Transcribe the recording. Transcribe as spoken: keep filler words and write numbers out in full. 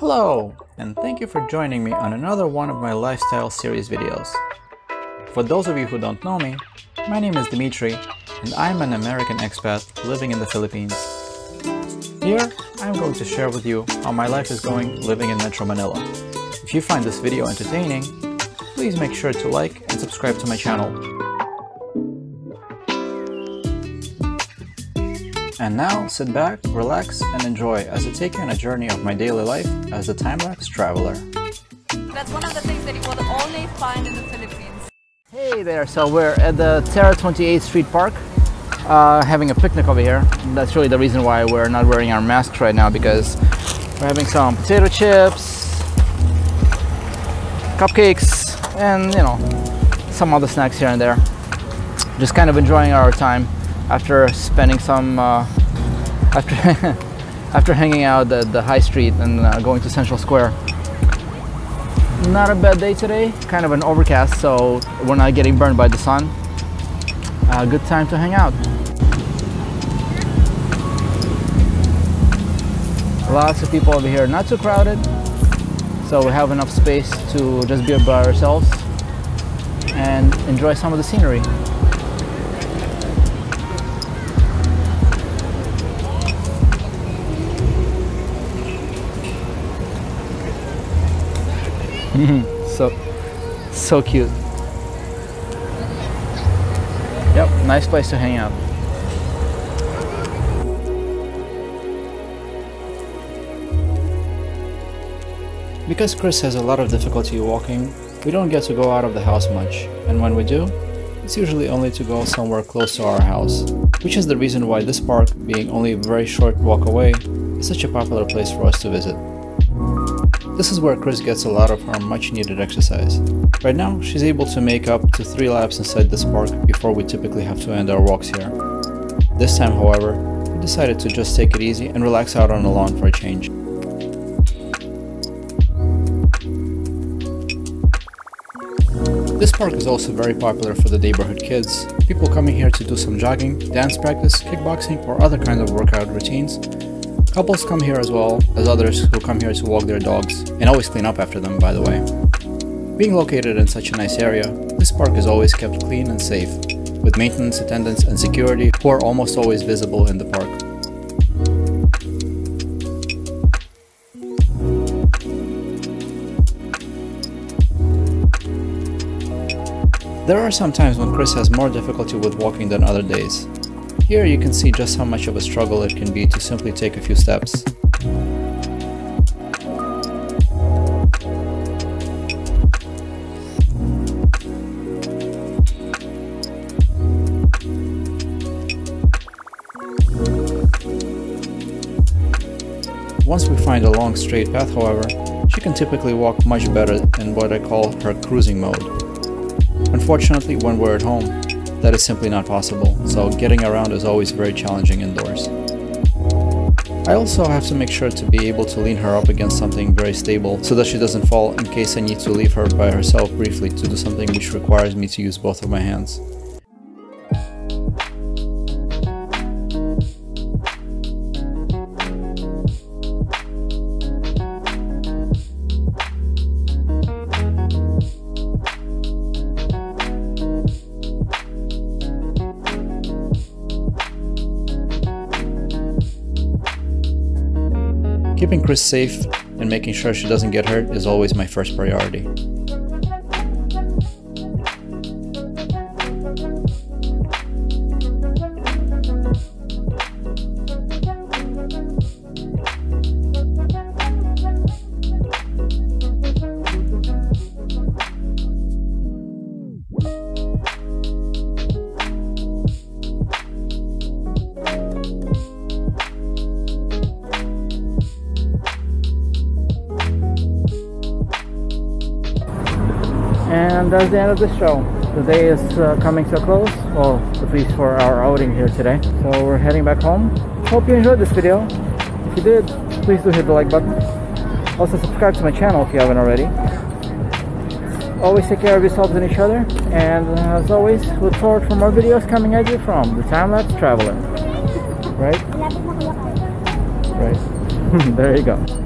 Hello, and thank you for joining me on another one of my lifestyle series videos. For those of you who don't know me, my name is Dmitry, and I'm an American expat living in the Philippines. Here, I'm going to share with you how my life is going living in Metro Manila. If you find this video entertaining, please make sure to like and subscribe to my channel. And now, sit back, relax, and enjoy as I take you on a journey of my daily life as a Timelapse Traveler. That's one of the things that you will only find in the Philippines. Hey there, so we're at the Terra twenty-eighth Street Park, uh, having a picnic over here. That's really the reason why we're not wearing our masks right now, because we're having some potato chips, cupcakes, and you know, some other snacks here and there. Just kind of enjoying our time. After spending some, uh, after after hanging out at the high street and uh, going to Central Square. Not a bad day today, kind of an overcast, so we're not getting burned by the sun. Uh, good time to hang out. Lots of people over here, not too crowded, so we have enough space to just be by ourselves and enjoy some of the scenery. so, so cute. Yep, nice place to hang out. Because Khrys has a lot of difficulty walking, we don't get to go out of the house much, and when we do, it's usually only to go somewhere close to our house, which is the reason why this park, being only a very short walk away, is such a popular place for us to visit. This is where Khrys gets a lot of her much needed exercise. Right now, she's able to make up to three laps inside this park before we typically have to end our walks here. This time, however, we decided to just take it easy and relax out on the lawn for a change. This park is also very popular for the neighborhood kids, people coming here to do some jogging, dance practice, kickboxing, or other kinds of workout routines. Couples come here as well as others who come here to walk their dogs, and always clean up after them, by the way. Being located in such a nice area, this park is always kept clean and safe, with maintenance attendants and security who are almost always visible in the park. There are some times when Khrys has more difficulty with walking than other days. Here you can see just how much of a struggle it can be to simply take a few steps. Once we find a long straight path, however, she can typically walk much better in what I call her cruising mode. Unfortunately, when we're at home, that is simply not possible, so getting around is always very challenging indoors. I also have to make sure to be able to lean her up against something very stable so that she doesn't fall, in case I need to leave her by herself briefly to do something which requires me to use both of my hands. Keeping Khrys safe and making sure she doesn't get hurt is always my first priority. And that's the end of the show. The day is uh, coming to a close, well, at least for our outing here today. So we're heading back home. Hope you enjoyed this video. If you did, please do hit the like button. Also subscribe to my channel if you haven't already. Always take care of yourselves and each other. And uh, as always, look forward for more videos coming at you from the Timelapse Traveler. Right? Right. There you go.